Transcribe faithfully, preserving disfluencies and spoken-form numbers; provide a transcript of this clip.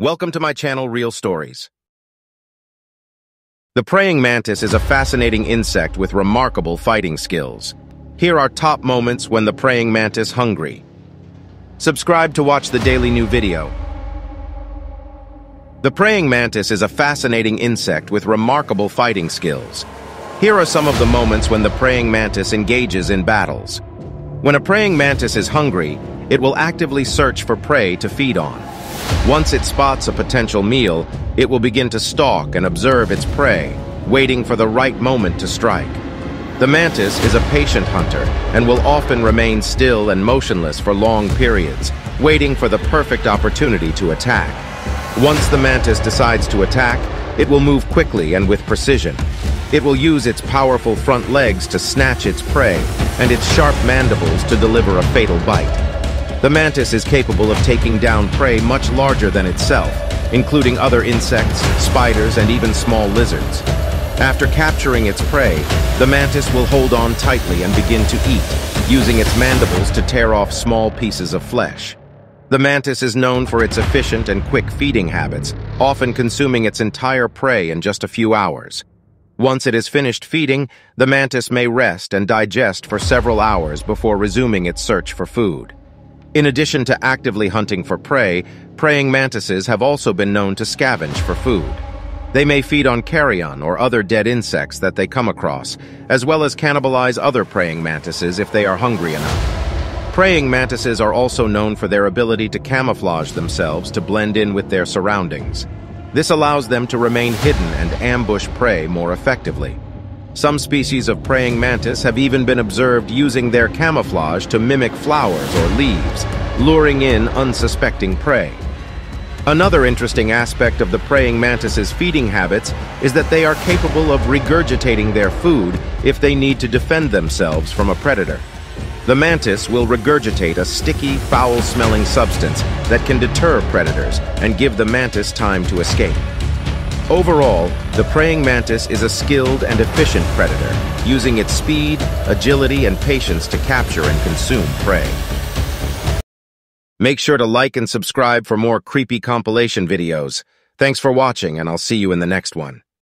Welcome to my channel, Real Stories. The praying mantis is a fascinating insect with remarkable fighting skills. Here are top moments when the praying mantis hungry. Subscribe to watch the daily new video. The praying mantis is a fascinating insect with remarkable fighting skills. Here are some of the moments when the praying mantis engages in battles. When a praying mantis is hungry, it will actively search for prey to feed on. Once it spots a potential meal, it will begin to stalk and observe its prey, waiting for the right moment to strike. The mantis is a patient hunter and will often remain still and motionless for long periods, waiting for the perfect opportunity to attack. Once the mantis decides to attack, it will move quickly and with precision. It will use its powerful front legs to snatch its prey and its sharp mandibles to deliver a fatal bite. The mantis is capable of taking down prey much larger than itself, including other insects, spiders, and even small lizards. After capturing its prey, the mantis will hold on tightly and begin to eat, using its mandibles to tear off small pieces of flesh. The mantis is known for its efficient and quick feeding habits, often consuming its entire prey in just a few hours. Once it is finished feeding, the mantis may rest and digest for several hours before resuming its search for food. In addition to actively hunting for prey, praying mantises have also been known to scavenge for food. They may feed on carrion or other dead insects that they come across, as well as cannibalize other praying mantises if they are hungry enough. Praying mantises are also known for their ability to camouflage themselves to blend in with their surroundings. This allows them to remain hidden and ambush prey more effectively. Some species of praying mantis have even been observed using their camouflage to mimic flowers or leaves, luring in unsuspecting prey. Another interesting aspect of the praying mantis's feeding habits is that they are capable of regurgitating their food if they need to defend themselves from a predator. The mantis will regurgitate a sticky, foul-smelling substance that can deter predators and give the mantis time to escape. Overall, the praying mantis is a skilled and efficient predator, using its speed, agility, and patience to capture and consume prey. Make sure to like and subscribe for more creepy compilation videos. Thanks for watching, and I'll see you in the next one.